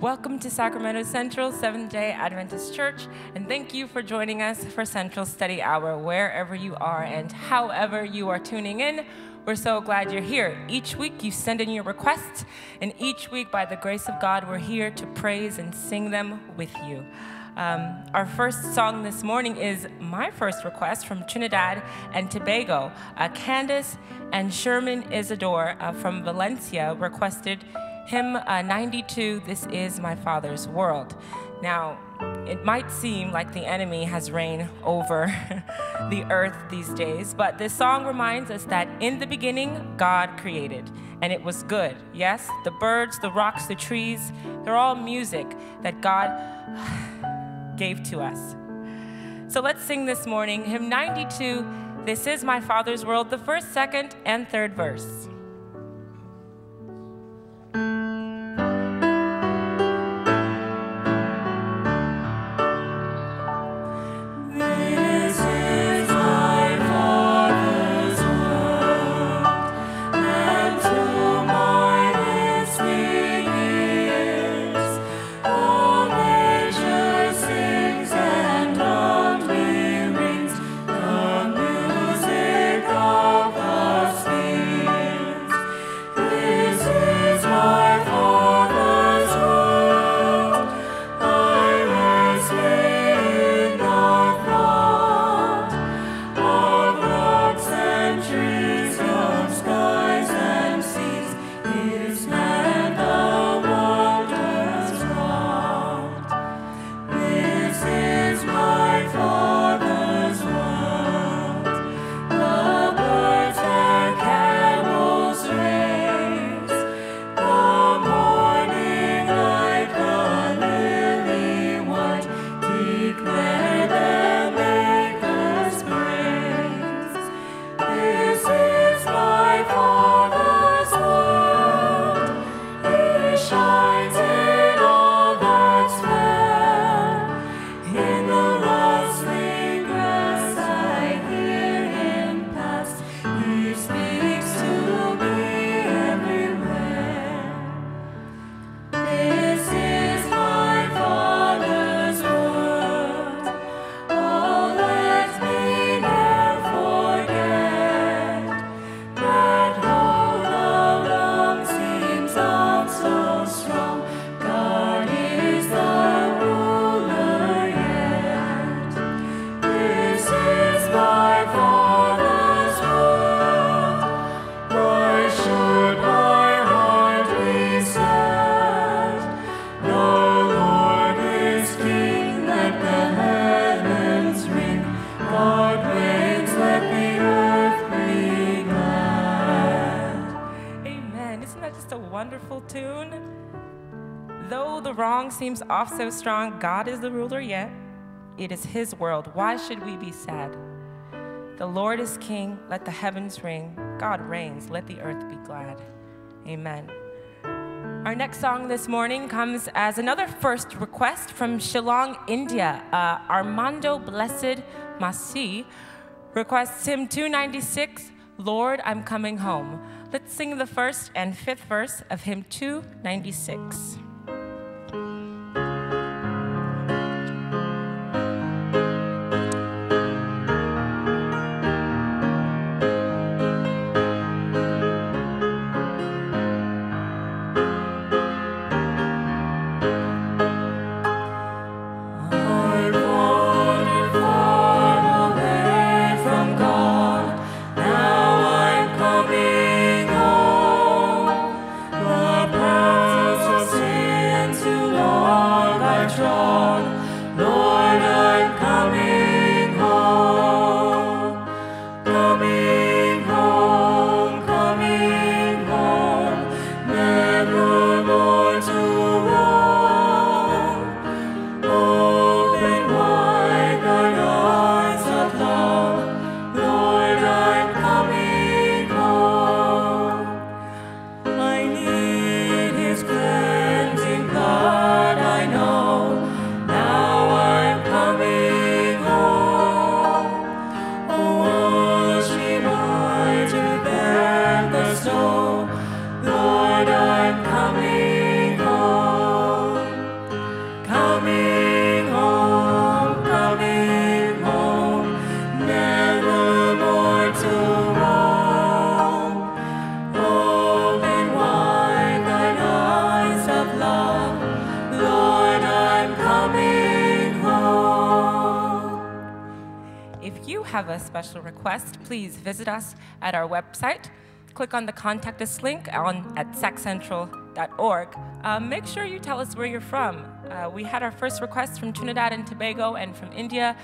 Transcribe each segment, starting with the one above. Welcome to Sacramento Central Seventh-day Adventist Church, and thank you for joining us for Central Study Hour, wherever you are and however you are tuning in. We're so glad you're here. Each week you send in your requests, and each week, by the grace of God, we're here to praise and sing them with you. Our first song this morning is my first request from Trinidad and Tobago. Candace and Sherman Isidore from Valencia requested hymn 92, This Is My Father's World. Now, it might seem like the enemy has reigned over the earth these days, but this song reminds us that in the beginning, God created, and it was good. Yes, the birds, the rocks, the trees, they're all music that God gave to us. So let's sing this morning, hymn 92, This Is My Father's World, the first, second, and third verse. Seems off so strong. God is the ruler, yet it is his world. Why should we be sad? The Lord is king. Let the heavens ring. God reigns. Let the earth be glad. Amen. Our next song this morning comes as another first request from Shillong, India. Armando Blessed Masi requests hymn 296, Lord, I'm Coming Home. Let's sing the first and fifth verse of hymn 296. Lord, I'm coming home. you have a special request, please visit us at our website. Click on the Contact Us link at saccentral.org. Make sure you tell us where you're from. We had our first request from Trinidad and Tobago and from India.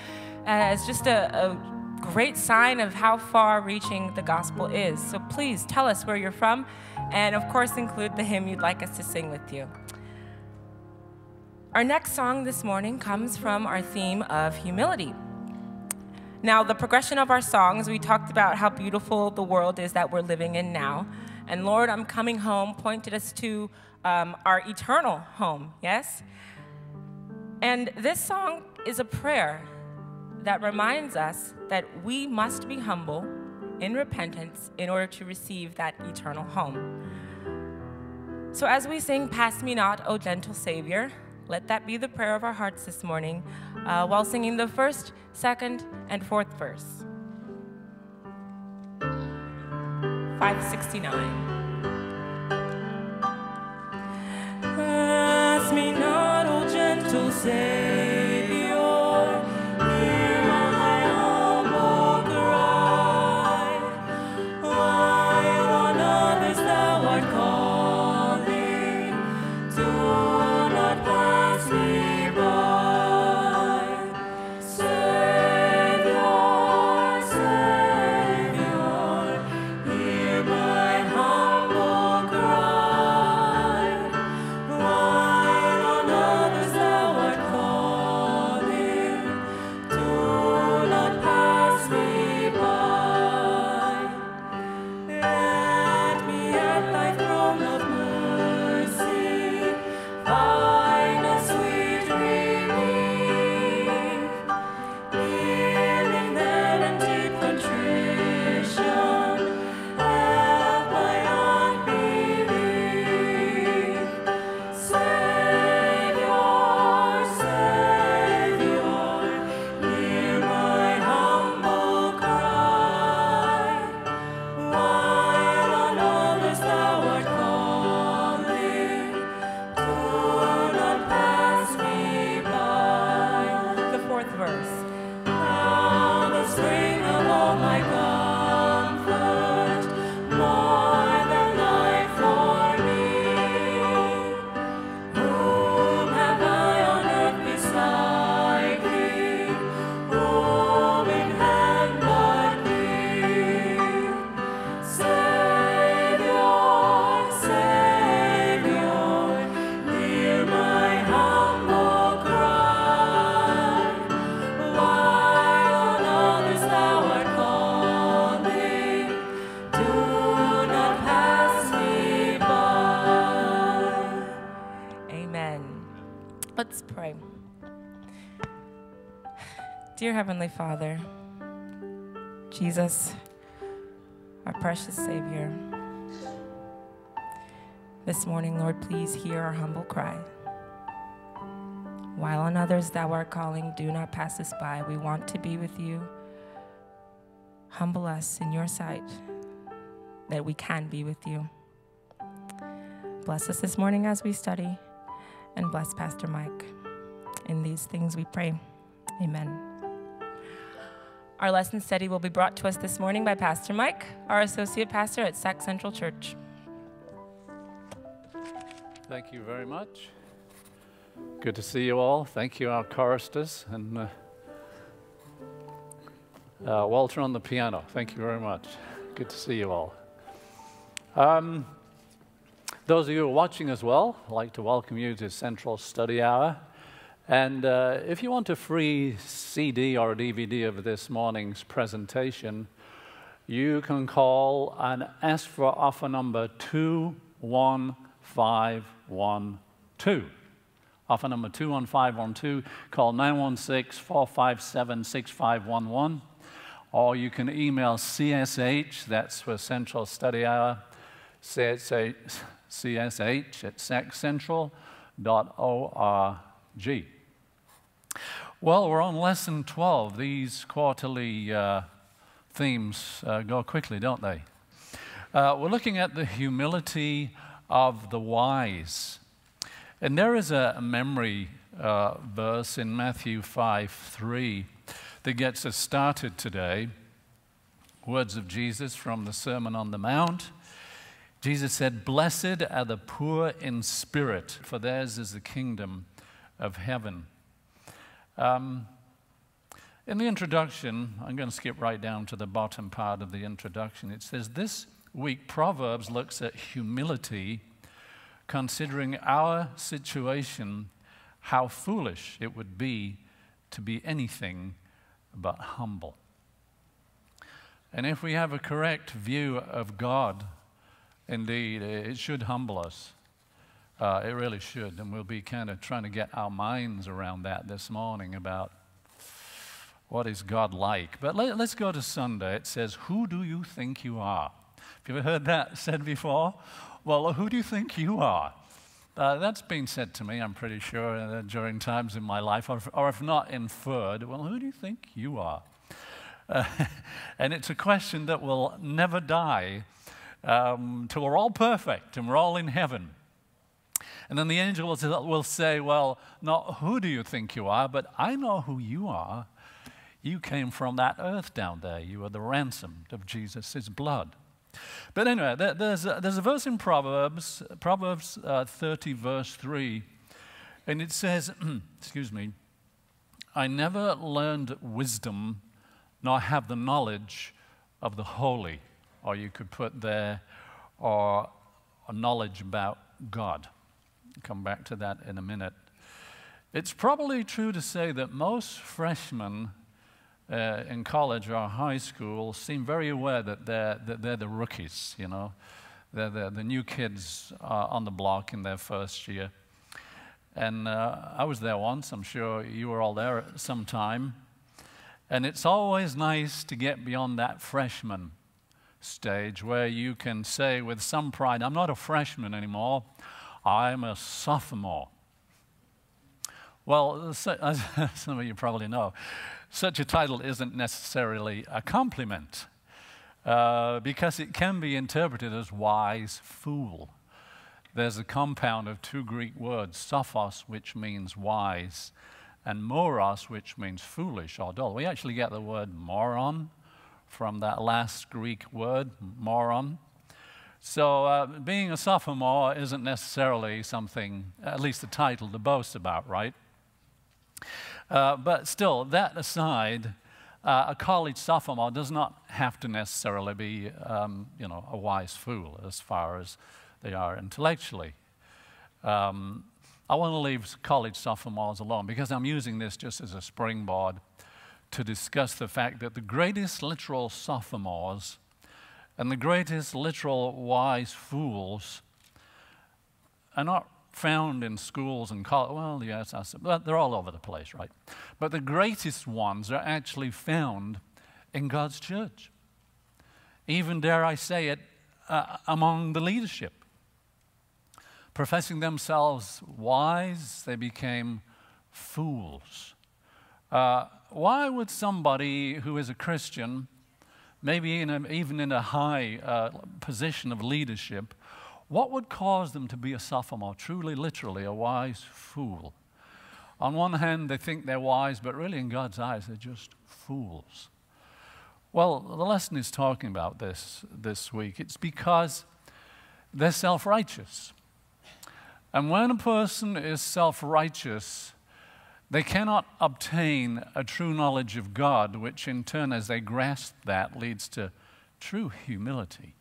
It's just a great sign of how far-reaching the gospel is. So please tell us where you're from, and of course include the hymn you'd like us to sing with you. Our next song this morning comes from our theme of humility. Now, the progression of our songs, we talked about how beautiful the world is that we're living in now. And Lord, I'm coming home pointed us to our eternal home, yes? And this song is a prayer that reminds us that we must be humble in repentance in order to receive that eternal home. So as we sing, Pass Me Not, O Gentle Savior, let that be the prayer of our hearts this morning while singing the 1st, 2nd, and 4th verse. 569. Pass me not, O gentle Savior, dear Heavenly Father, Jesus, our precious Savior, this morning, Lord, please hear our humble cry. While on others thou art calling, do not pass us by. We want to be with you. Humble us in your sight that we can be with you. Bless us this morning as we study, and bless Pastor Mike. In these things we pray, amen. Our lesson study will be brought to us this morning by Pastor Mike, our associate pastor at Sac Central Church. Thank you very much. Good to see you all. Thank you, our choristers, and Walter on the piano. Thank you very much. Good to see you all. Those of you who are watching as well, I'd like to welcome you to Central Study Hour. And if you want a free CD or a DVD of this morning's presentation, you can call and ask for offer number 21512. Offer number 21512, call 916-457-6511. Or you can email CSH, that's for Central Study Hour, CSH at saccentral.org. Well, we're on lesson 12. These quarterly themes go quickly, don't they? We're looking at the humility of the wise. And there is a memory verse in Matthew 5:3 that gets us started today. Words of Jesus from the Sermon on the Mount. Jesus said, "Blessed are the poor in spirit, for theirs is the kingdom of heaven." In the introduction, I'm going to skip right down to the bottom part of the introduction. It says, this week Proverbs looks at humility, considering our situation, how foolish it would be to be anything but humble. And if we have a correct view of God, indeed, it should humble us. It really should. And we'll be kind of trying to get our minds around that this morning about what is God like. But let's go to Sunday. It says, who do you think you are? Have you ever heard that said before? Well, who do you think you are? That's been said to me, I'm pretty sure, during times in my life, or if not inferred, well, who do you think you are? And it's a question that will never die till we're all perfect and we're all in heaven. And then the angel will say, well, not who do you think you are, but I know who you are. You came from that earth down there. You are the ransomed of Jesus' blood. But anyway, there's a verse in Proverbs, Proverbs 30, verse 3, and it says, excuse me, I never learned wisdom, nor have the knowledge of the holy, or you could put there, or knowledge about God. Come back to that in a minute. It's probably true to say that most freshmen in college or high school seem very aware that they're the rookies, you know. They're the new kids on the block in their first year. And I was there once. I'm sure you were all there at some time. And it's always nice to get beyond that freshman stage where you can say with some pride, I'm not a freshman anymore. I'm a sophomore. Well, as some of you probably know, such a title isn't necessarily a compliment because it can be interpreted as wise fool. There's a compound of two Greek words, sophos, which means wise, and moros, which means foolish or dull. We actually get the word moron from that last Greek word, moron. So being a sophomore isn't necessarily something, at least the title, to boast about, right? But still, that aside, a college sophomore does not have to necessarily be, you know, a wise fool as far as they are intellectually. I want to leave college sophomores alone because I'm using this just as a springboard to discuss the fact that the greatest literal sophomores and the greatest literal wise fools are not found in schools and colleges. Well, yes, they're all over the place, right? But the greatest ones are actually found in God's church. Even, dare I say it, among the leadership. Professing themselves wise, they became fools. Why would somebody who is a Christian, maybe even in a high position of leadership, what would cause them to be a sophomore, truly, literally, a wise fool? On one hand, they think they're wise, but really in God's eyes, they're just fools. Well, the lesson is talking about this week. It's because they're self-righteous. And when a person is self-righteous, they cannot obtain a true knowledge of God, which in turn, as they grasp that, leads to true humility.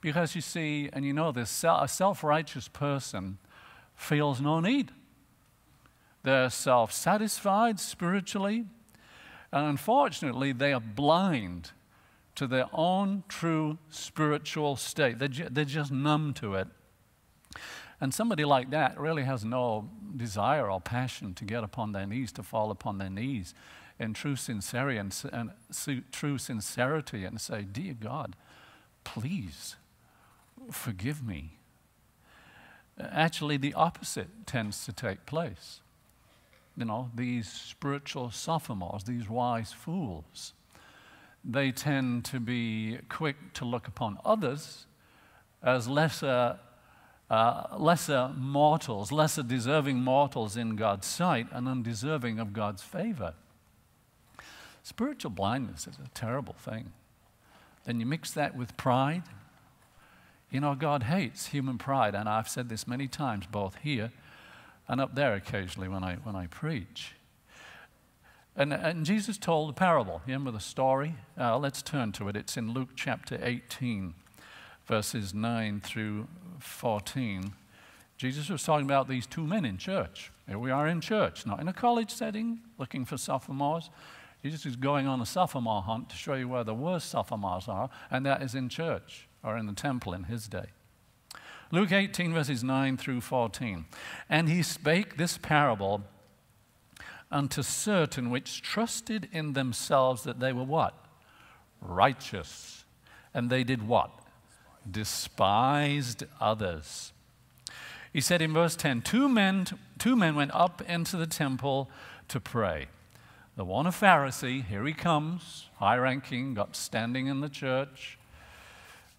Because you see, and you know this, a self-righteous person feels no need. They're self-satisfied spiritually, and unfortunately, they are blind to their own true spiritual state. They're just numb to it. And somebody like that really has no desire or passion to get upon their knees, to fall upon their knees in true sincerity and say, dear God, please forgive me. Actually, the opposite tends to take place. You know, these spiritual sophomores, these wise fools, they tend to be quick to look upon others as lesser mortals, lesser deserving mortals in God's sight and undeserving of God's favor. Spiritual blindness is a terrible thing. Then you mix that with pride. You know, God hates human pride, and I've said this many times, both here and up there occasionally when I preach. And Jesus told a parable, remember the story? Let's turn to it. It's in Luke chapter 18, verses 9 through 14. Jesus was talking about these two men in church. Here we are in church, not in a college setting, looking for sophomores. Jesus is going on a sophomore hunt to show you where the worst sophomores are, and that is in church or in the temple in his day. Luke 18, verses 9 through 14. And he spake this parable unto certain which trusted in themselves that they were what? Righteous. And they did what? Despised others. He said in verse 10, two men went up into the temple to pray. The one a Pharisee, here he comes, high-ranking, got standing in the church,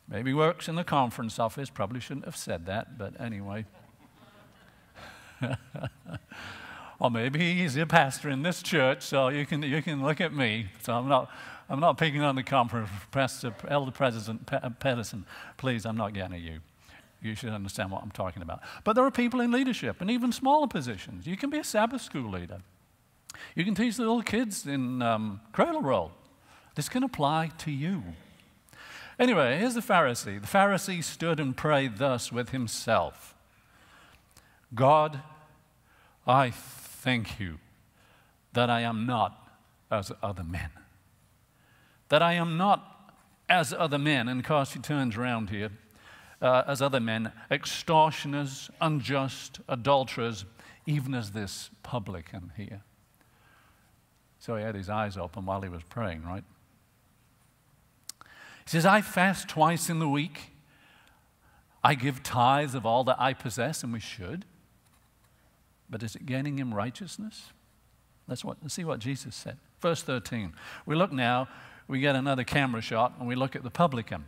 maybe works in the conference office, probably shouldn't have said that, but anyway. Or maybe he's a pastor in this church, so you can look at me. So I'm not picking on the conference, Pastor, Elder President Pedersen. Please, I'm not getting at you. You should understand what I'm talking about. But there are people in leadership and even smaller positions. You can be a Sabbath school leader. You can teach the little kids in cradle roll. This can apply to you. Anyway, here's the Pharisee. The Pharisee stood and prayed thus with himself. God, I thank you that I am not as other men. That I am not as other men. And of course, he turns around here. As other men, extortioners, unjust, adulterers, even as this publican here. So he had his eyes open while he was praying, right? He says, I fast twice in the week. I give tithes of all that I possess, and we should. But is it gaining him righteousness? Let's see what Jesus said. Verse 13. We look now, we get another camera shot, and we look at the publican.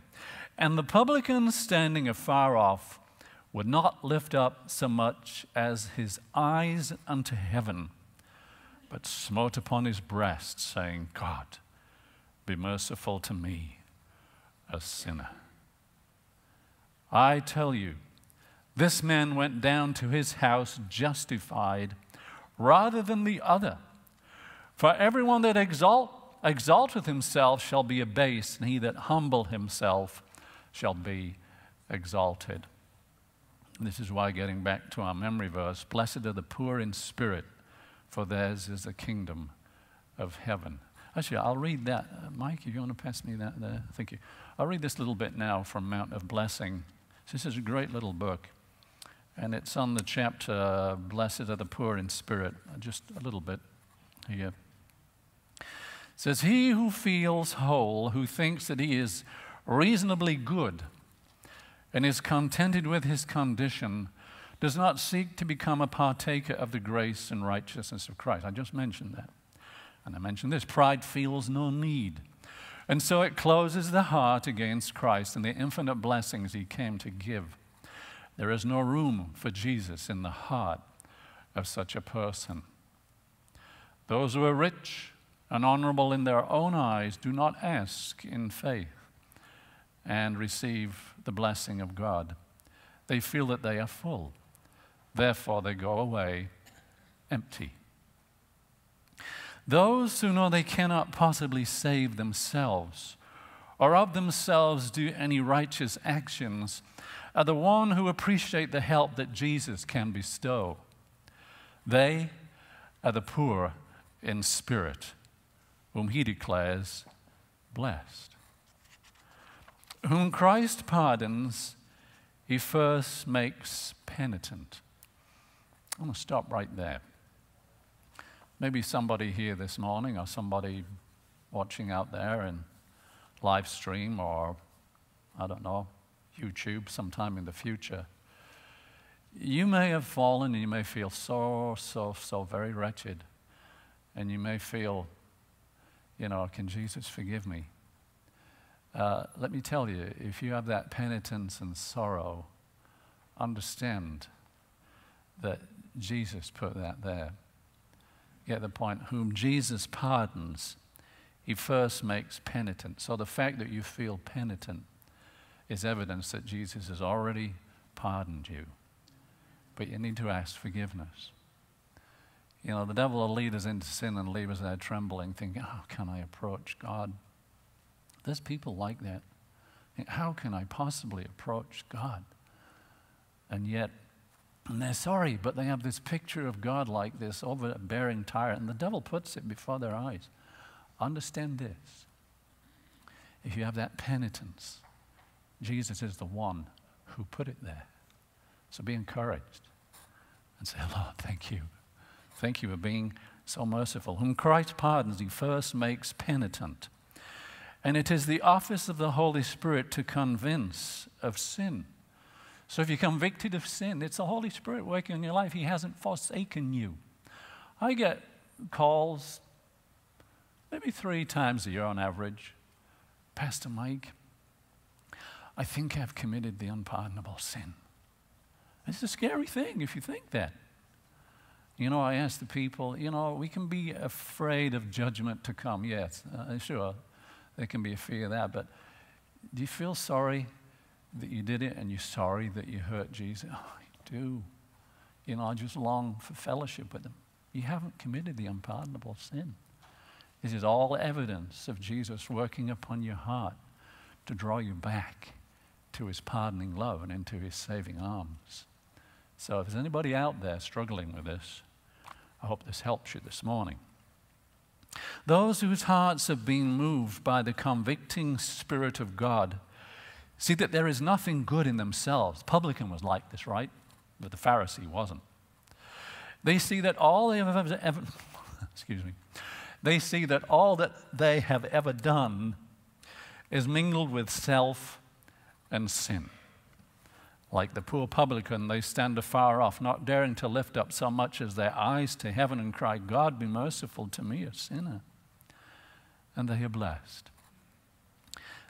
And the publican, standing afar off, would not lift up so much as his eyes unto heaven, but smote upon his breast, saying, God, be merciful to me, a sinner. I tell you, this man went down to his house justified rather than the other. For everyone that exalteth himself shall be abased, and he that humbleth himself shall be exalted. This is why, getting back to our memory verse, blessed are the poor in spirit, for theirs is the kingdom of heaven. Actually, I'll read that. Mike, if you want to pass me that there. Thank you. I'll read this little bit now from Mount of Blessing. This is a great little book, and it's on the chapter, Blessed are the poor in spirit. Just a little bit here. It says, he who feels whole, who thinks that he is reasonably good and is contented with his condition, does not seek to become a partaker of the grace and righteousness of Christ. I just mentioned that. And I mentioned this, pride feels no need. And so it closes the heart against Christ and the infinite blessings he came to give. There is no room for Jesus in the heart of such a person. Those who are rich and honorable in their own eyes do not ask in faith and receive the blessing of God. They feel that they are full. Therefore, they go away empty. Those who know they cannot possibly save themselves or of themselves do any righteous actions are the one who appreciate the help that Jesus can bestow. They are the poor in spirit, whom he declares blessed. Whom Christ pardons, he first makes penitent. I'm going to stop right there. Maybe somebody here this morning or somebody watching out there in live stream or, I don't know, YouTube sometime in the future. You may have fallen and you may feel so very wretched. And you may feel, you know, can Jesus forgive me? Let me tell you, if you have that penitence and sorrow, understand that Jesus put that there. Get the point, whom Jesus pardons, He first makes penitent. So the fact that you feel penitent is evidence that Jesus has already pardoned you. But you need to ask forgiveness. You know, the devil will lead us into sin and leave us there trembling, thinking, how can I approach God? There's people like that. How can I possibly approach God? And yet, and they're sorry, but they have this picture of God like this overbearing tyrant, and the devil puts it before their eyes. Understand this. If you have that penitence, Jesus is the one who put it there. So be encouraged and say, Lord, thank you. Thank you for being so merciful. Whom Christ pardons, he first makes penitent. And it is the office of the Holy Spirit to convince of sin. So if you're convicted of sin, it's the Holy Spirit working in your life. He hasn't forsaken you. I get calls maybe 3 times a year on average. Pastor Mike, I think I've committed the unpardonable sin. It's a scary thing if you think that. You know, I ask the people, you know, we can be afraid of judgment to come. Yes, sure, there can be a fear of that. But do you feel sorry that you did it and you're sorry that you hurt Jesus? Oh, I do. You know, I just long for fellowship with him. You haven't committed the unpardonable sin. This is all evidence of Jesus working upon your heart to draw you back to his pardoning love and into his saving arms. So if there's anybody out there struggling with this, I hope this helps you this morning. Those whose hearts have been moved by the convicting Spirit of God see that there is nothing good in themselves. Publican was like this, right? But the Pharisee wasn't. They see that all they have ever excuse me. They see that all that they have ever done is mingled with self and sin. Like the poor publican, they stand afar off, not daring to lift up so much as their eyes to heaven and cry, God, be merciful to me, a sinner. And they are blessed.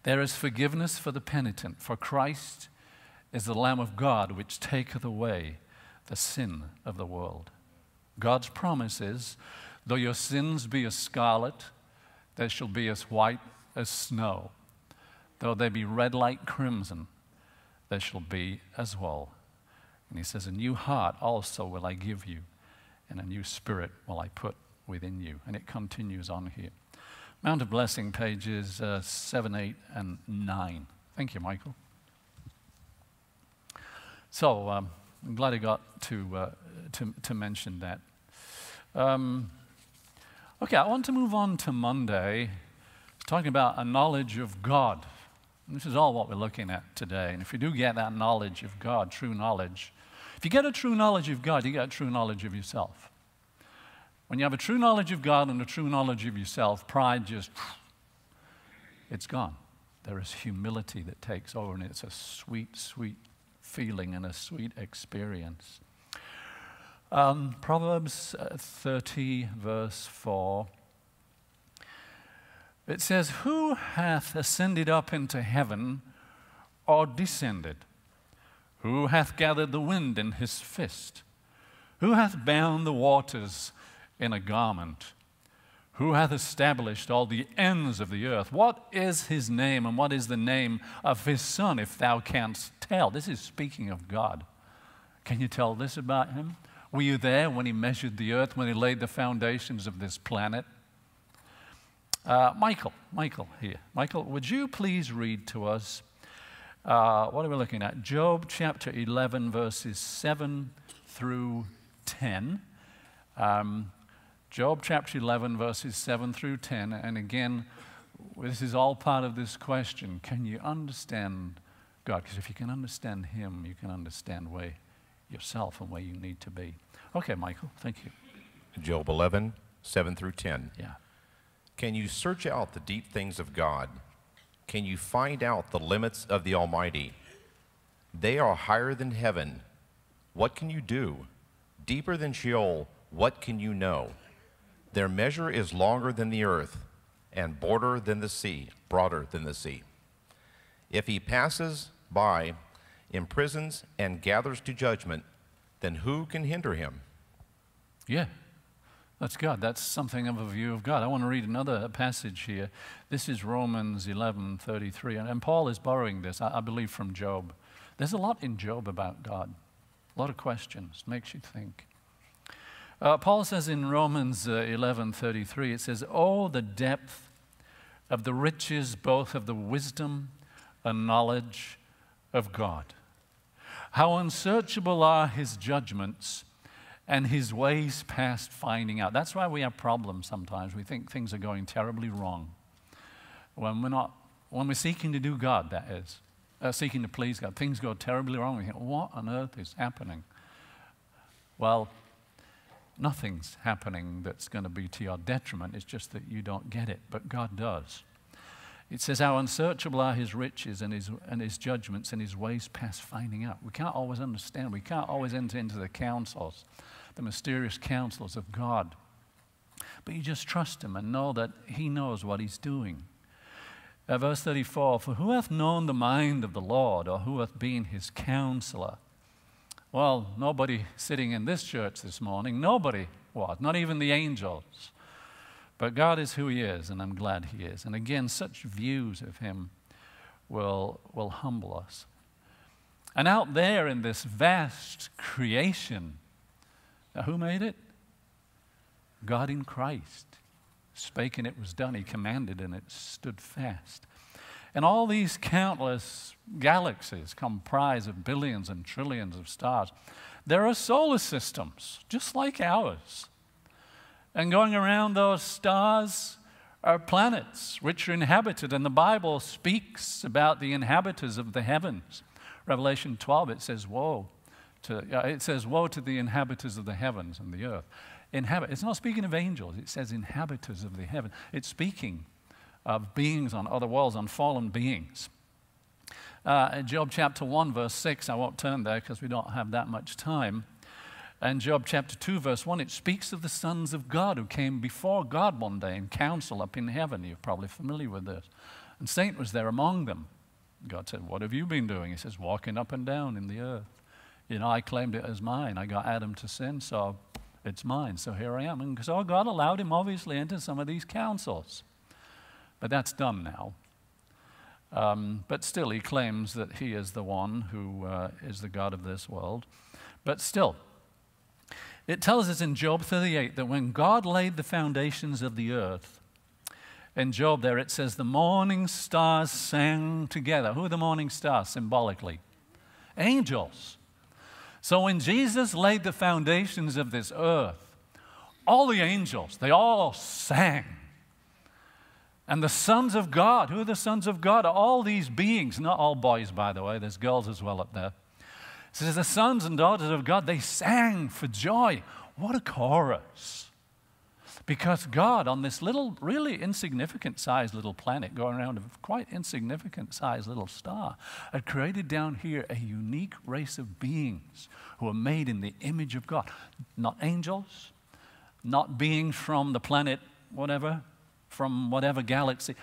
There is forgiveness for the penitent, for Christ is the Lamb of God which taketh away the sin of the world. God's promise is, though your sins be as scarlet, they shall be as white as snow. Though they be red like crimson, they shall be as wool. And he says, a new heart also will I give you, and a new spirit will I put within you. And it continues on here. Mount of Blessing, pages 7, 8, and 9. Thank you, Michael. So I'm glad I got to mention that. Okay, I want to move on to Monday, talking about a knowledge of God. And this is all what we're looking at today. And if you do get that knowledge of God, true knowledge, if you get a true knowledge of God, you get a true knowledge of yourself. When you have a true knowledge of God and a true knowledge of yourself, pride just, it's gone. There is humility that takes over, and it's a sweet, sweet feeling and a sweet experience. Proverbs 30, verse 4, it says, who hath ascended up into heaven or descended? Who hath gathered the wind in his fist? Who hath bound the waters in a garment? Who hath established all the ends of the earth? What is his name, and what is the name of his son, if thou canst tell? This is speaking of God. Can you tell this about him? Were you there when he measured the earth, when he laid the foundations of this planet? Michael here. Michael, would you please read to us, what are we looking at? Job chapter 11, verses 7 through 10. Job chapter 11, verses 7 through 10, and again, this is all part of this question. Can you understand God? Because if you can understand him, you can understand where yourself and where you need to be. Okay, Michael, thank you. Job 11, 7 through 10. Yeah. Can you search out the deep things of God? Can you find out the limits of the Almighty? They are higher than heaven. What can you do? Deeper than Sheol, what can you know? Their measure is longer than the earth, and broader than the sea. If he passes by, imprisons, and gathers to judgment, then who can hinder him? Yeah, That's God. That's something of a view of God. I want to read another passage here. This is Romans 11:33, and Paul is borrowing this, I believe, from Job. There's a lot in Job about God, a lot of questions, makes you think. Paul says in Romans 11:33, it says, "Oh, the depth of the riches both of the wisdom and knowledge of God. How unsearchable are his judgments and his ways past finding out." That's why we have problems sometimes. We think things are going terribly wrong. When we're seeking to do God, that is, seeking to please God, things go terribly wrong. We think, what on earth is happening? Well, nothing's happening that's going to be to your detriment. It's just that you don't get it, but God does. It says, how unsearchable are his riches and his judgments and his ways past finding out. We can't always understand. We can't always enter into the counsels, the mysterious counsels of God. But you just trust him and know that he knows what he's doing. Verse 34, "For who hath known the mind of the Lord, or who hath been his counselor?" Well, nobody sitting in this church this morning, nobody was, not even the angels. But God is who he is, and I'm glad he is. And again, such views of him will humble us. And out there in this vast creation, now who made it? God in Christ. Spake and it was done. He commanded and it stood fast. And all these countless galaxies comprised of billions and trillions of stars. There are solar systems, just like ours. And going around those stars are planets which are inhabited. And the Bible speaks about the inhabitants of the heavens. Revelation 12, it says, woe to the inhabitants of the heavens and the earth. It's not speaking of angels. It says inhabitants of the heaven. It's speaking of beings on other worlds, on fallen beings. Job chapter 1, verse 6, I won't turn there because we don't have that much time. And Job chapter 2, verse 1, it speaks of the sons of God who came before God one day in council up in heaven. You're probably familiar with this. And Satan was there among them. God said, "What have you been doing?" He says, "Walking up and down in the earth. You know, I claimed it as mine. I got Adam to sin, so it's mine. So here I am." And so God allowed him, obviously, into some of these councils. But that's done now. But still, he claims that he is the one who is the God of this world. But still, it tells us in Job 38 that when God laid the foundations of the earth, in Job there it says, the morning stars sang together. Who are the morning stars symbolically? Angels. So when Jesus laid the foundations of this earth, all the angels, they all sang. And the sons of God, who are the sons of God? All these beings, not all boys, by the way, there's girls as well up there. It says the sons and daughters of God, they sang for joy. What a chorus. Because God, on this little, really insignificant-sized little planet, going around a quite insignificant-sized little star, had created down here a unique race of beings who are made in the image of God. Not angels, not beings from the planet whatever, from whatever galaxy.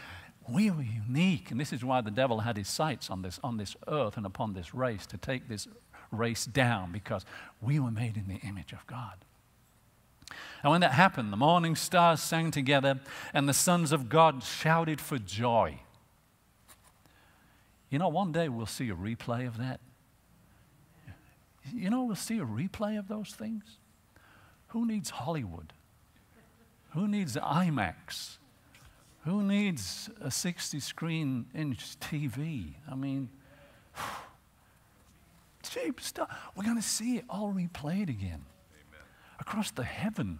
We were unique, and this is why the devil had his sights on this earth and upon this race, to take this race down, because we were made in the image of God. And when that happened, the morning stars sang together and the sons of God shouted for joy. You know, one day we'll see a replay of that. You know, we'll see a replay of those things. Who needs Hollywood? Who needs IMAX? Who needs a 60-screen-inch TV? I mean, cheap stuff. We're going to see it all replayed again. Amen. Across the heavens.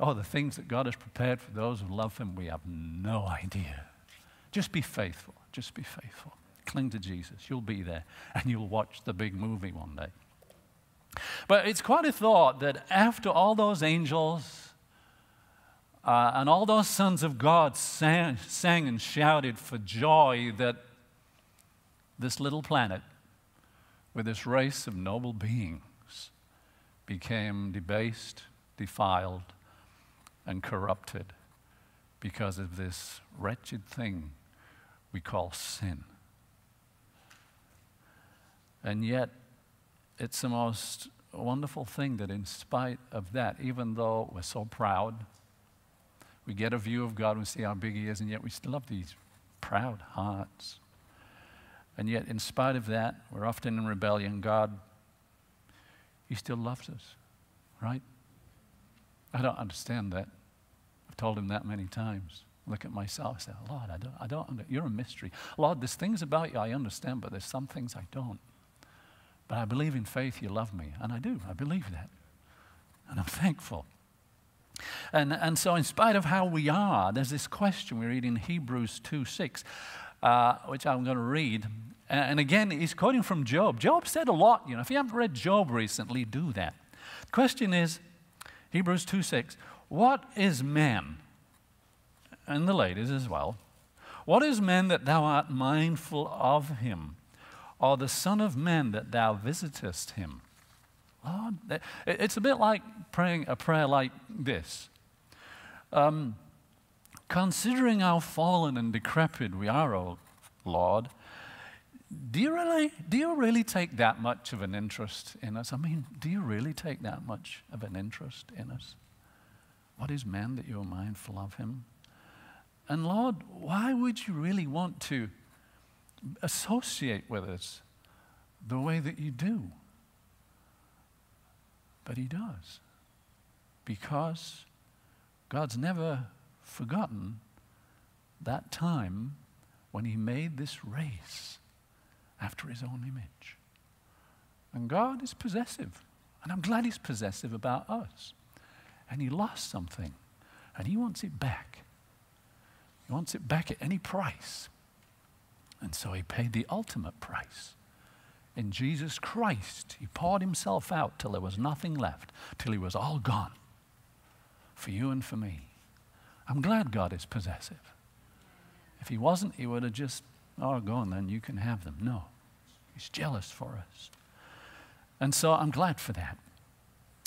Oh, the things that God has prepared for those who love him, we have no idea. Just be faithful. Just be faithful. Cling to Jesus. You'll be there, and you'll watch the big movie one day. But it's quite a thought that after all those angels and all those sons of God sang and shouted for joy, that this little planet with this race of noble beings became debased, defiled, and corrupted because of this wretched thing we call sin. And yet, it's the most a wonderful thing that in spite of that, even though we're so proud, we get a view of God, we see how big He is, and yet we still have these proud hearts. And yet, in spite of that, we're often in rebellion. God, He still loves us, right? I don't understand that. I've told Him that many times. Look at myself, I say, Lord, I don't, You're a mystery. Lord, there's things about You I understand, but there's some things I don't. But I believe in faith You love me, and I do, I believe that. And I'm thankful. And so in spite of how we are, there's this question we read in Hebrews 2:6, which I'm going to read. And again, he's quoting from Job. Job said a lot, you know. If you haven't read Job recently, do that. The question is, Hebrews 2:6, what is man? And the ladies as well. What is man that Thou art mindful of him? Or the son of man that Thou visitest him? Lord, it's a bit like praying a prayer like this. Considering how fallen and decrepit we are, O Lord, do you really take that much of an interest in us? I mean, do you really take that much of an interest in us? What is man that You are mindful of him? And Lord, why would You really want to associate with us the way that You do? But He does, because God's never forgotten that time when He made this race after His own image. And God is possessive, and I'm glad He's possessive about us. And He lost something, and He wants it back. He wants it back at any price. And so He paid the ultimate price. In Jesus Christ, He poured Himself out till there was nothing left, till He was all gone for you and for me. I'm glad God is possessive. If He wasn't, He would have just, oh, go on then, you can have them. No, He's jealous for us. And so I'm glad for that.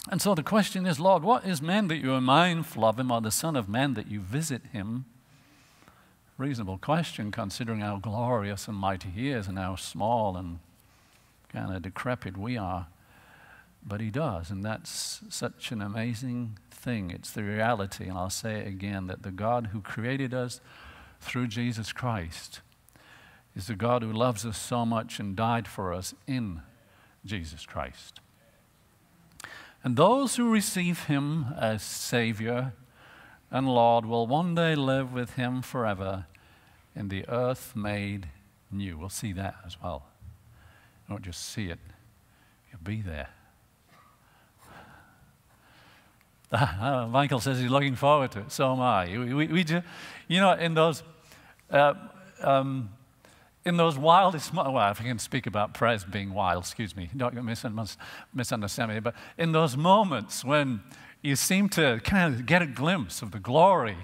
And so the question is, Lord, what is man that You are mindful of him, or the son of man that You visit him? Reasonable question, considering how glorious and mighty He is and how small and kind of decrepit we are. But He does, and that's such an amazing thing. It's the reality, and I'll say it again, that the God who created us through Jesus Christ is the God who loves us so much and died for us in Jesus Christ. And those who receive Him as Savior and Lord will one day live with Him forever in the earth made new. We'll see that as well. You don't just see it, you'll be there. Michael says he's looking forward to it, so am I. You know, in those wildest, well, if I can speak about prayers being wild, excuse me, don't misunderstand me, but in those moments when you seem to kind of get a glimpse of the glory,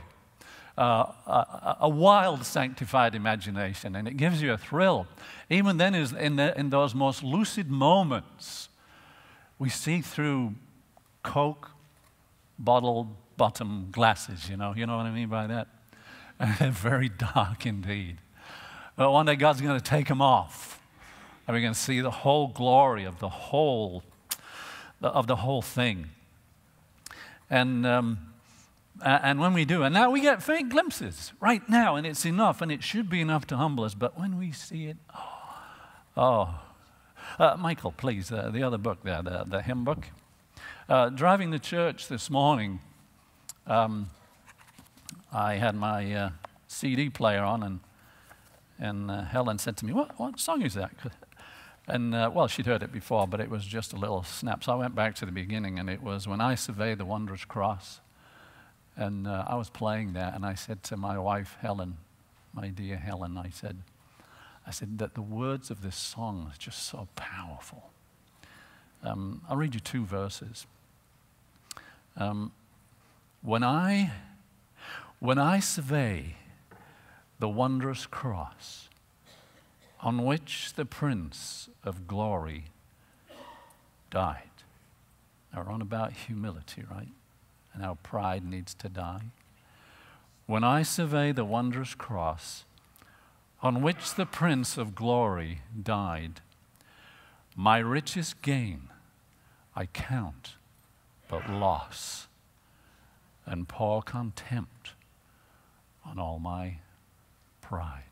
a wild sanctified imagination, and it gives you a thrill. Even then, in those most lucid moments, we see through Coke bottle bottom glasses, you know what I mean by that? And they're very dark indeed. But one day God's going to take them off, and we're going to see the whole glory of the whole thing. And when we do, and now we get faint glimpses right now, and it's enough, and it should be enough to humble us, but when we see it, Michael, please, the other book there, the hymn book. Driving to church this morning, I had my CD player on, and Helen said to me, what song is that? And, well, she'd heard it before, but it was just a little snap. So I went back to the beginning, and it was When I Survey the Wondrous Cross. And I was playing that, and I said to my wife, Helen, my dear Helen, I said that the words of this song are just so powerful. I'll read you two verses. When I survey the wondrous cross, on which the Prince of Glory died. Now we're on about humility, right? And how pride needs to die. When I survey the wondrous cross on which the Prince of Glory died, my richest gain I count but loss and pour contempt on all my pride.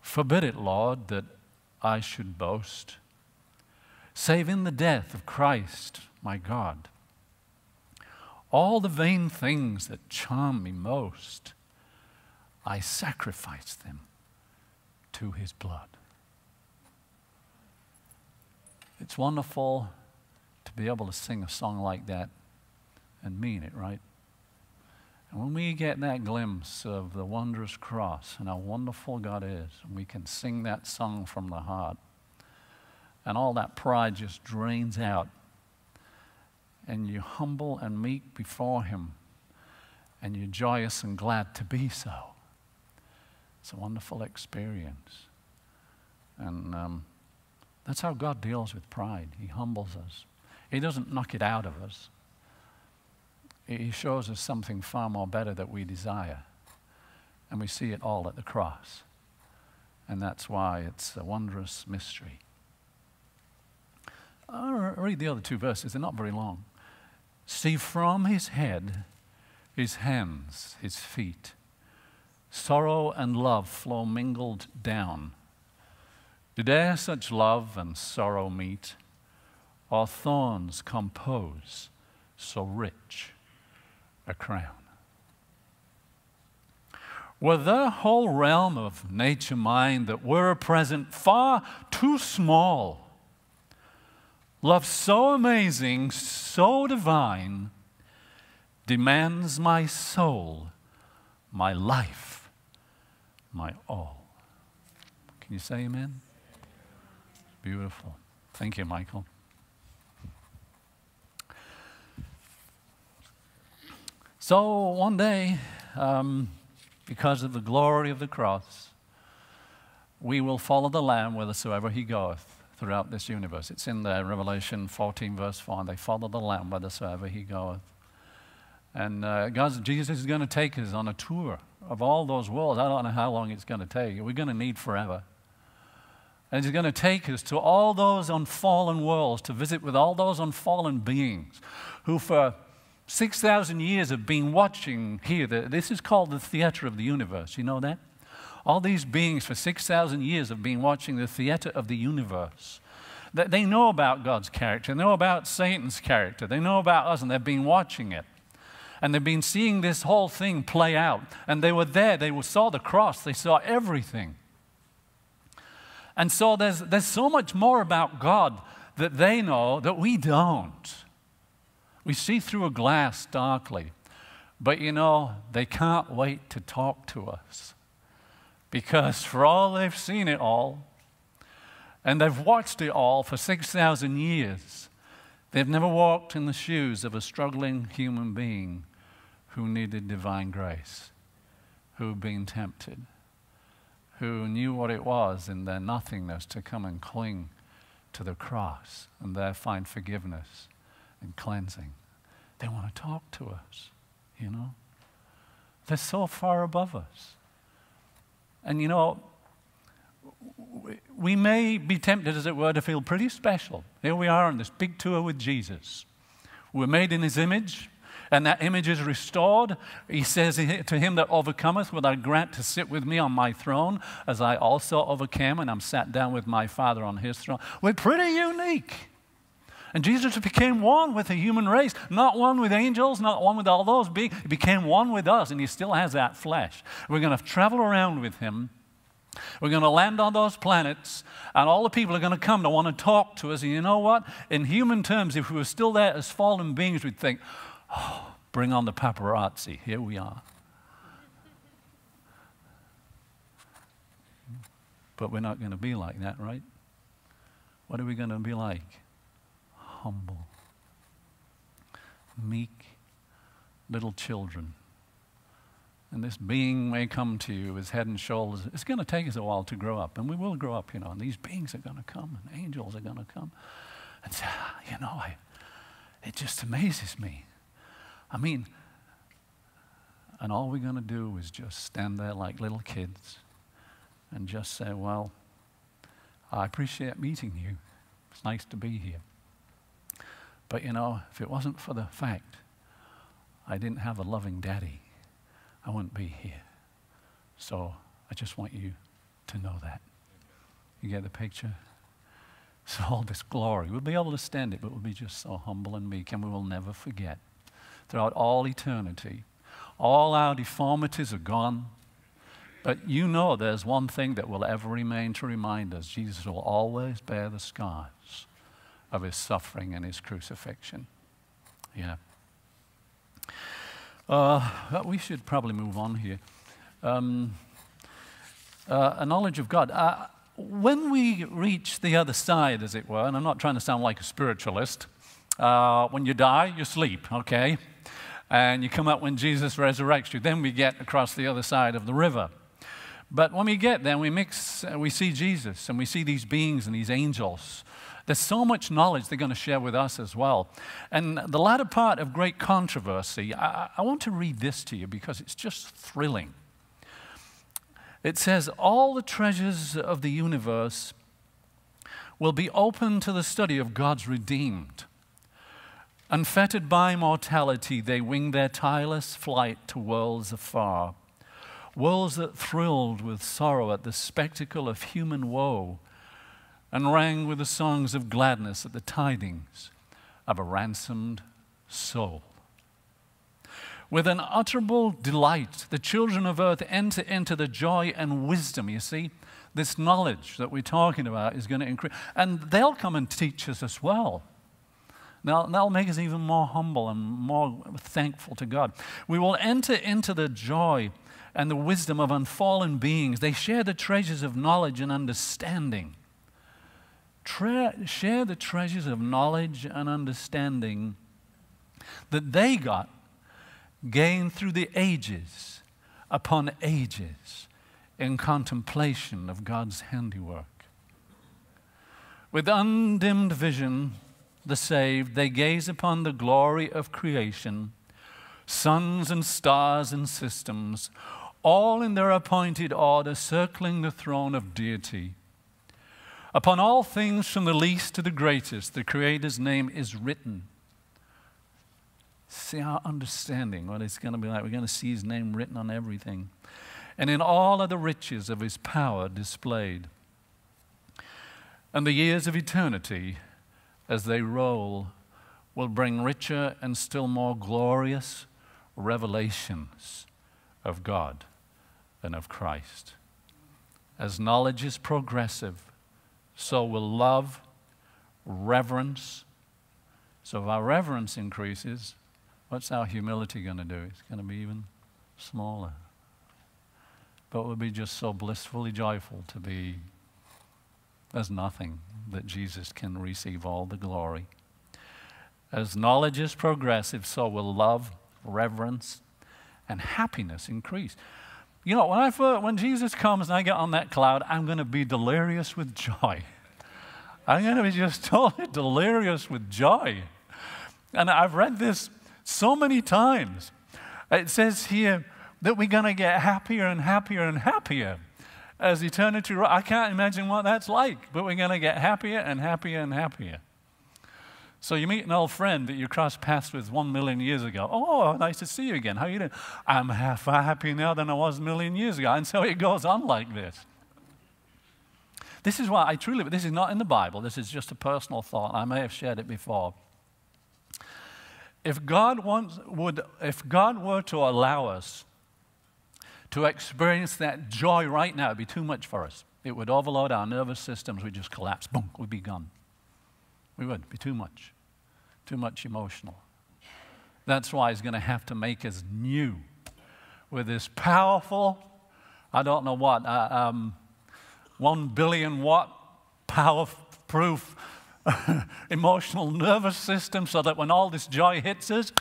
Forbid it, Lord, that I should boast, save in the death of Christ my God. All the vain things that charm me most, I sacrifice them to his blood. It's wonderful to be able to sing a song like that and mean it, right? And when we get that glimpse of the wondrous cross and how wonderful God is, and we can sing that song from the heart, and all that pride just drains out, and you're humble and meek before him, and you're joyous and glad to be so. It's a wonderful experience. And that's how God deals with pride. He humbles us. He doesn't knock it out of us. He shows us something far more better that we desire. And we see it all at the cross. And that's why it's a wondrous mystery. I'll read the other two verses. They're not very long. See, from his head, his hands, his feet, sorrow and love flow mingled down. Did e'er such love and sorrow meet, or thorns compose so rich a crown? Were the whole realm of nature mine that were present far too small, love so amazing, so divine, demands my soul, my life, my all. Can you say amen? Beautiful. Thank you, Michael. So one day, because of the glory of the cross, we will follow the Lamb whithersoever he goeth throughout this universe. It's in there, Revelation 14, verse 4, and they follow the Lamb whithersoever he goeth. And Jesus is going to take us on a tour of all those worlds. I don't know how long it's going to take. We're going to need forever. And he's going to take us to all those unfallen worlds, to visit with all those unfallen beings who for 6,000 years have been watching here. This is called the theater of the universe. You know that? All these beings for 6,000 years have been watching the theater of the universe. They know about God's character. They know about Satan's character. They know about us, and they've been watching it. And they've been seeing this whole thing play out. And they were there. They saw the cross. They saw everything. And so there's so much more about God that they know that we don't. We see through a glass darkly. But, you know, they can't wait to talk to us. Because for all they've seen it all, and they've watched it all for 6,000 years, they've never walked in the shoes of a struggling human being who needed divine grace, who'd been tempted, who knew what it was in their nothingness to come and cling to the cross and there find forgiveness and cleansing. They want to talk to us, you know. They're so far above us. And, you know, we may be tempted, as it were, to feel pretty special. Here we are on this big tour with Jesus. We're made in his image, and that image is restored. He says to him that overcometh, will I grant to sit with me on my throne, as I also overcame, and I'm sat down with my Father on his throne. We're pretty unique. And Jesus became one with the human race, not one with angels, not one with all those beings. He became one with us, and he still has that flesh. We're going to travel around with him. We're going to land on those planets, and all the people are going to come to want to talk to us. And you know what? In human terms, if we were still there as fallen beings, we'd think, oh, bring on the paparazzi. Here we are. But we're not going to be like that, right? What are we going to be like? Humble, meek, little children. And this being may come to you as head and shoulders. It's going to take us a while to grow up, and we will grow up, you know, and these beings are going to come, and angels are going to come. And say, you know, it just amazes me. I mean, and all we're going to do is just stand there like little kids and just say, well, I appreciate meeting you. It's nice to be here. But you know, if it wasn't for the fact I didn't have a loving daddy, I wouldn't be here. So I just want you to know that. You get the picture? So all this glory, we'll be able to stand it, but we'll be just so humble and meek, and we will never forget. Throughout all eternity, all our deformities are gone. But you know there's one thing that will ever remain to remind us. Jesus will always bear the scars of his suffering and his crucifixion. Yeah. We should probably move on here. A knowledge of God. When we reach the other side, as it were, and I'm not trying to sound like a spiritualist, when you die, you sleep, okay? And you come up when Jesus resurrects you. Then we get across the other side of the river. But when we get there, we see Jesus, and we see these beings and these angels. There's so much knowledge they're going to share with us as well. And the latter part of Great Controversy, I want to read this to you because it's just thrilling. It says, all the treasures of the universe will be open to the study of God's redeemed. Unfettered by mortality, they wing their tireless flight to worlds afar. Worlds that thrilled with sorrow at the spectacle of human woe and rang with the songs of gladness at the tidings of a ransomed soul. With an unutterable delight, the children of earth enter into the joy and wisdom. You see, this knowledge that we're talking about is going to increase. And they'll come and teach us as well. Now, that'll make us even more humble and more thankful to God. We will enter into the joy and the wisdom of unfallen beings. They share the treasures of knowledge and understanding. Share the treasures of knowledge and understanding that they gained through the ages upon ages in contemplation of God's handiwork. With undimmed vision, the saved, they gaze upon the glory of creation, suns and stars and systems, all in their appointed order, circling the throne of deity. Upon all things, from the least to the greatest, the Creator's name is written. See our understanding, what it's going to be like. We're going to see his name written on everything. And in all are the riches of his power displayed. And the years of eternity, as they roll, will bring richer and still more glorious revelations of God and of Christ. As knowledge is progressive, so will love, reverence. So if our reverence increases, what's our humility going to do? It's going to be even smaller. But we'll be just so blissfully joyful to be. There's nothing that Jesus can receive all the glory. As knowledge is progressive, so will love, reverence, and happiness increase. You know, when Jesus comes and I get on that cloud, I'm going to be delirious with joy. I'm going to be just totally delirious with joy. And I've read this so many times. It says here that we're going to get happier and happier and happier as eternity. I can't imagine what that's like, but we're going to get happier and happier and happier. So you meet an old friend that you crossed paths with 1 million years ago. Oh, nice to see you again. How are you doing? I'm far happier now than I was 1 million years ago. And so it goes on like this. This is why I truly, but this is not in the Bible. This is just a personal thought. I may have shared it before. If God were to allow us to experience that joy right now, it'd be too much for us. It would overload our nervous systems. We'd just collapse. Boom, we'd be gone. We would. It'd be too much emotional. That's why he's going to have to make us new with this powerful, I don't know what, 1 billion watt power-proof emotional nervous system, so that when all this joy hits us,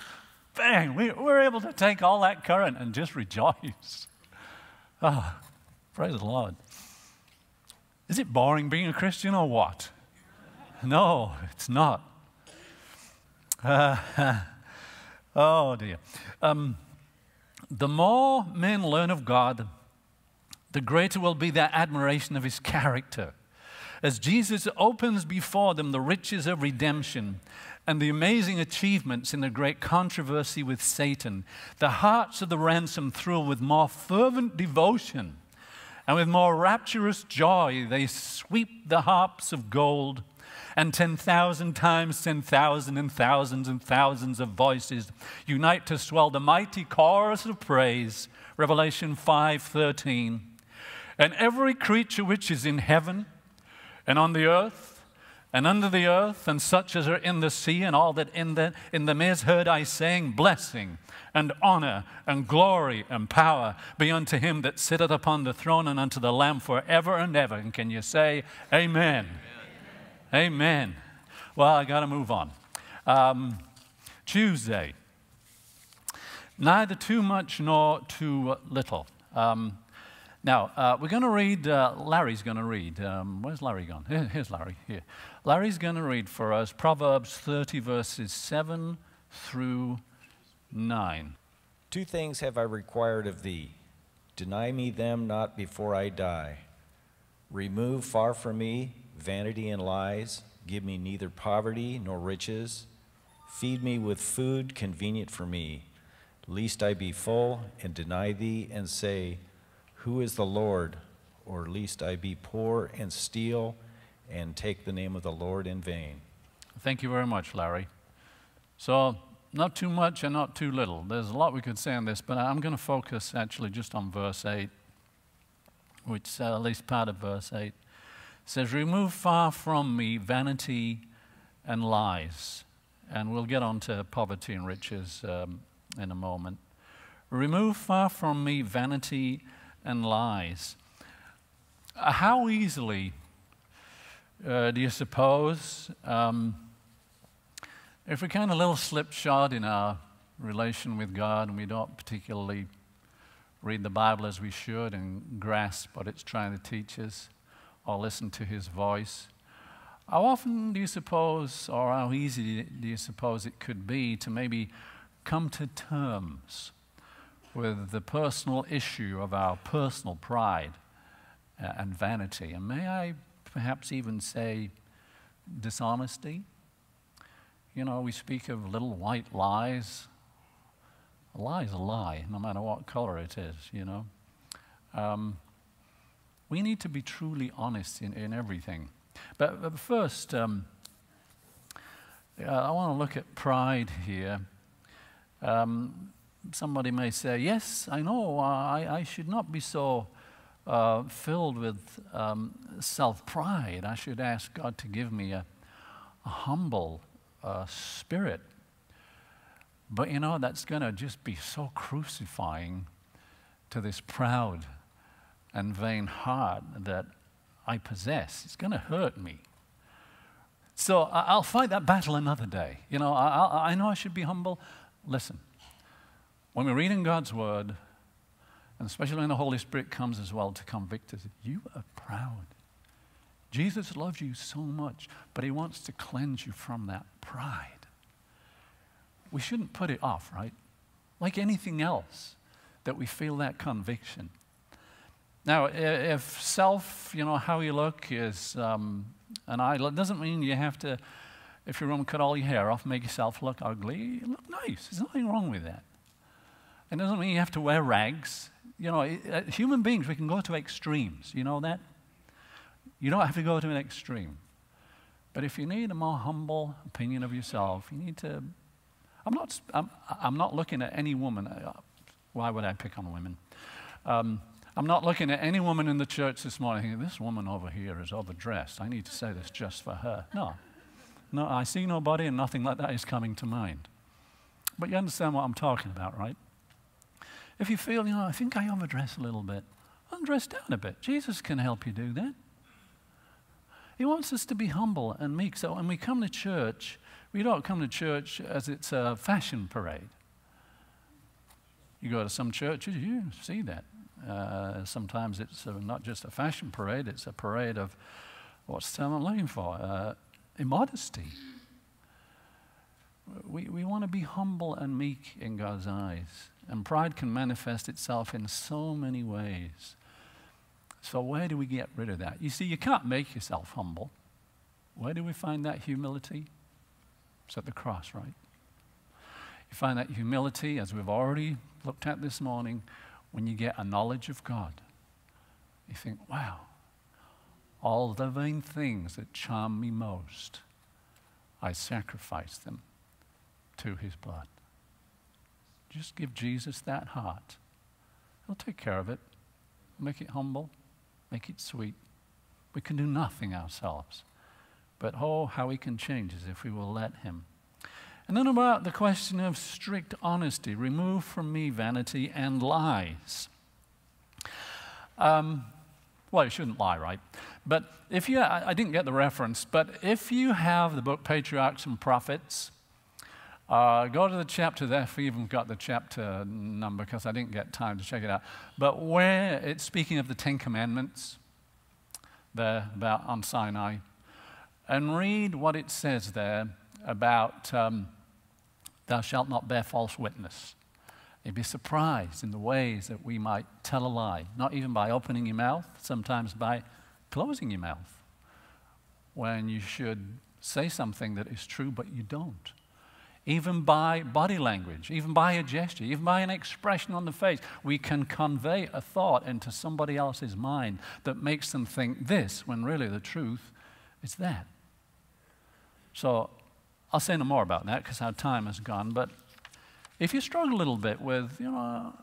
bang, we're able to take all that current and just rejoice. Oh, praise the Lord. Is it boring being a Christian or what? No, it's not. Oh dear. The more men learn of God, the greater will be their admiration of his character. as Jesus opens before them the riches of redemption and the amazing achievements in the great controversy with Satan, the hearts of the ransomed thrill with more fervent devotion, and with more rapturous joy they sweep the harps of gold, and 10,000 times 10,000 and thousands and thousands of voices unite to swell the mighty chorus of praise, Revelation 5:13. And every creature which is in heaven and on the earth and under the earth and such as are in the sea and all that in them is heard I saying, blessing and honor and glory and power be unto him that sitteth upon the throne and unto the Lamb forever and ever. And can you say amen? Amen. Amen. Well, I got to move on. Tuesday. Neither too much nor too little. Now, we're going to read, Larry's going to read. Where's Larry gone? Here's Larry, here. Larry's going to read for us Proverbs 30, verses 7 through 9. Two things have I required of thee. Deny me them not before I die. Remove far from me vanity and lies. Give me neither poverty nor riches. Feed me with food convenient for me, lest I be full and deny thee and say, who is the Lord? Or lest I be poor and steal and take the name of the Lord in vain. Thank you very much, Larry. So, not too much and not too little. There's a lot we could say on this, but I'm going to focus actually just on verse 8, which at least part of verse 8. It says, remove far from me vanity and lies. And we'll get on to poverty and riches in a moment. Remove far from me vanity and lies. How easily do you suppose, if we kind of little slipshod in our relation with God and we don't particularly read the Bible as we should and grasp what it's trying to teach us or listen to His voice, how often do you suppose, or how easy do you suppose it could be to maybe come to terms with the personal issue of our personal pride and vanity, and may I perhaps even say dishonesty? You know, we speak of little white lies. A lie is a lie, no matter what color it is, you know. We need to be truly honest in everything. But first, I want to look at pride here. Somebody may say, yes, I know, I should not be so filled with self-pride. I should ask God to give me a humble spirit. But you know, that's going to just be so crucifying to this proud and vain heart that I possess. It's going to hurt me. So I'll fight that battle another day. You know, I know I should be humble. Listen. When we're reading God's Word, and especially when the Holy Spirit comes as well to convict us, you are proud. Jesus loves you so much, but He wants to cleanse you from that pride. We shouldn't put it off, right? Like anything else, that we feel that conviction. Now, if self, you know, how you look is an idol, it doesn't mean you have to, if you're going to cut all your hair off, make yourself look ugly, you look nice. There's nothing wrong with that. It doesn't mean you have to wear rags. You know, human beings, we can go to extremes. You know that? You don't have to go to an extreme. But if you need a more humble opinion of yourself, you need to... I'm not looking at any woman. Why would I pick on women? I'm not looking at any woman in the church this morning thinking, this woman over here is overdressed. I need to say this just for her. No, I see nobody and nothing like that is coming to mind. But you understand what I'm talking about, right? If you feel, you know, I think I overdress a little bit, undress down a bit. Jesus can help you do that. He wants us to be humble and meek. So when we come to church, we don't come to church as it's a fashion parade. You go to some churches, you see that. Sometimes it's not just a fashion parade, it's a parade of, what's the term I'm looking for? Immodesty. We want to be humble and meek in God's eyes. And pride can manifest itself in so many ways. So where do we get rid of that? You see, you can't make yourself humble. Where do we find that humility? It's at the cross, right? You find that humility, as we've already looked at this morning, when you get a knowledge of God. You think, wow, all the vain things that charm me most, I sacrifice them to his blood. Just give Jesus that heart. He'll take care of it. Make it humble. Make it sweet. We can do nothing ourselves. But oh, how he can change us if we will let him. And then about the question of strict honesty. Remove from me vanity and lies. Well, you shouldn't lie, right? But if you, I didn't get the reference, but if you have the book Patriarchs and Prophets, go to the chapter there, if we even got the chapter number, because I didn't get time to check it out. But where it's speaking of the Ten Commandments, there about on Sinai, and read what it says there about thou shalt not bear false witness. You'd be surprised in the ways that we might tell a lie, not even by opening your mouth, sometimes by closing your mouth, when you should say something that is true, but you don't. Even by body language, even by a gesture, even by an expression on the face, we can convey a thought into somebody else's mind that makes them think this, when really the truth is that. So I'll say no more about that because our time has gone, but if you struggle a little bit with, you know,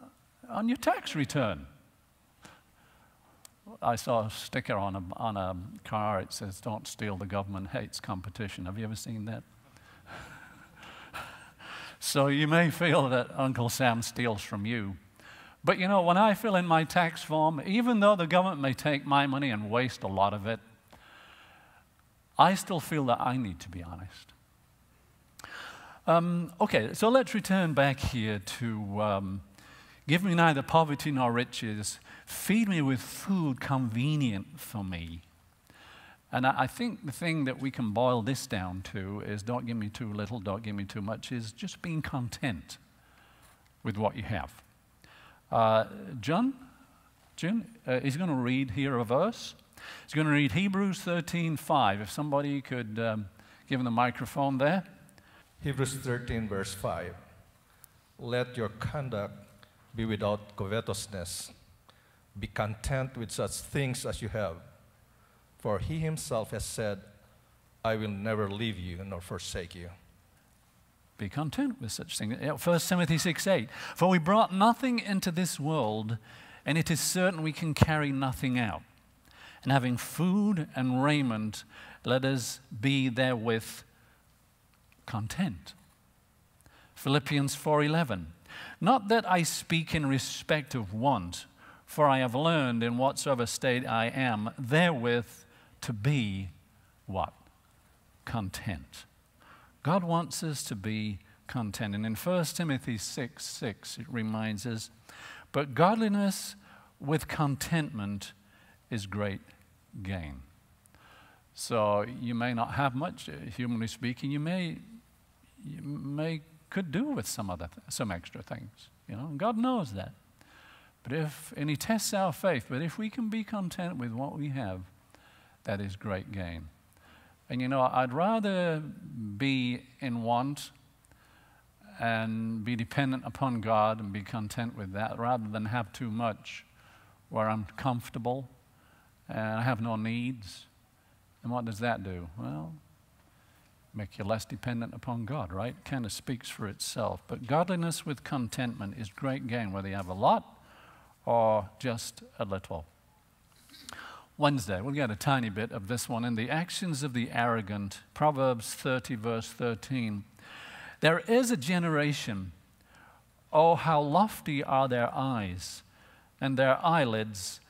on your tax return. I saw a sticker on a car, it says, don't steal, the government hates competition. Have you ever seen that? So you may feel that Uncle Sam steals from you. But you know, when I fill in my tax form, even though the government may take my money and waste a lot of it, I still feel that I need to be honest. Okay, so let's return back here to give me neither poverty nor riches, feed me with food convenient for me. And I think the thing that we can boil this down to is don't give me too little, don't give me too much, is just being content with what you have. June is going to read here a verse. He's going to read Hebrews 13:5. If somebody could give him the microphone there. Hebrews 13:5. Let your conduct be without covetousness. Be content with such things as you have. For he himself has said, I will never leave you nor forsake you. Be content with such things. 1 Timothy 6:8. For we brought nothing into this world, and it is certain we can carry nothing out. And having food and raiment, let us be therewith content. Philippians 4:11. Not that I speak in respect of want, for I have learned in whatsoever state I am, therewith to be what? Content. God wants us to be content. And in 1 Timothy 6:6, it reminds us, but godliness with contentment is great gain. So you may not have much, humanly speaking, you could do with some extra things. You know, and God knows that. But if, and he tests our faith, but if we can be content with what we have, that is great gain. And you know, I'd rather be in want and be dependent upon God and be content with that rather than have too much where I'm comfortable and I have no needs. And what does that do? Well, make you less dependent upon God, right? It kind of speaks for itself. But godliness with contentment is great gain, whether you have a lot or just a little. Wednesday, we'll get a tiny bit of this one. In the actions of the arrogant, Proverbs 30:13. There is a generation, oh, how lofty are their eyes, and their eyelids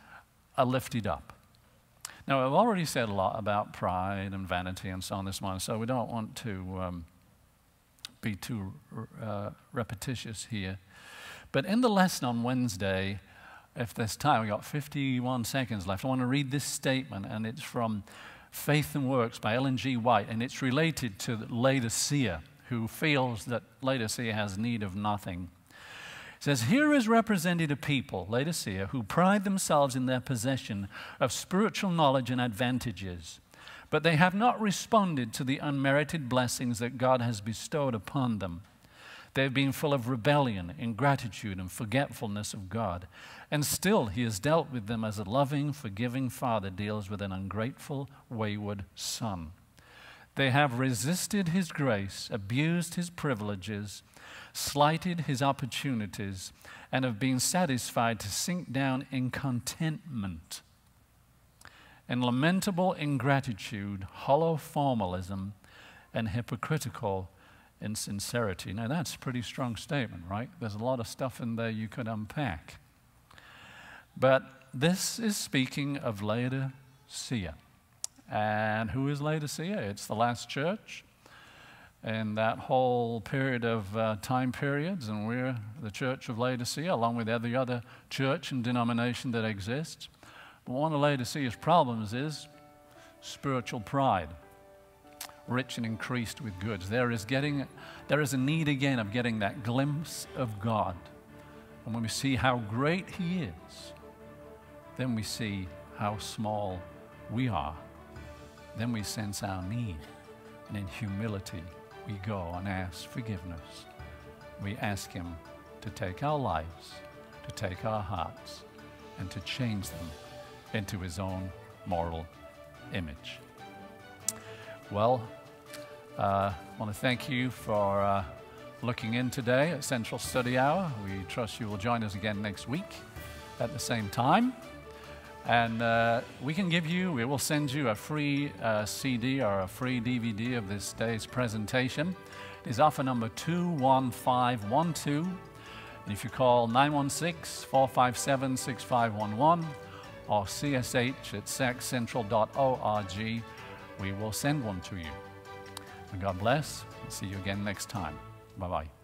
are lifted up. Now, I've already said a lot about pride and vanity and so on this morning, so we don't want to be too repetitious here. But in the lesson on Wednesday, if there's time, we've got 51 seconds left. I want to read this statement, and it's from Faith and Works by Ellen G. White, and it's related to Laodicea, who feels that Laodicea has need of nothing. It says, here is represented a people, Laodicea, who pride themselves in their possession of spiritual knowledge and advantages, but they have not responded to the unmerited blessings that God has bestowed upon them. They've been full of rebellion, ingratitude, and forgetfulness of God. And still he has dealt with them as a loving, forgiving father deals with an ungrateful, wayward son. They have resisted his grace, abused his privileges, slighted his opportunities, and have been satisfied to sink down in contentment, in lamentable ingratitude, hollow formalism, and hypocritical insincerity. Now that's a pretty strong statement, right? There's a lot of stuff in there you could unpack. But this is speaking of Laodicea. And who is Laodicea? It's the last church in that whole period of time periods, and we're the church of Laodicea along with every other church and denomination that exists. But one of Laodicea's problems is spiritual pride, rich and increased with goods. There is a need again of getting that glimpse of God. And when we see how great he is, then we see how small we are. Then we sense our need, and in humility we go and ask forgiveness. We ask him to take our lives, to take our hearts, and to change them into his own moral image. Well, I want to thank you for looking in today at Central Study Hour. We trust you will join us again next week at the same time. And we will send you a free CD or a free DVD of this day's presentation. It is offer number 21512. And if you call 916-457-6511 or csh@saccentral.org, we will send one to you. And God bless. We'll see you again next time. Bye-bye.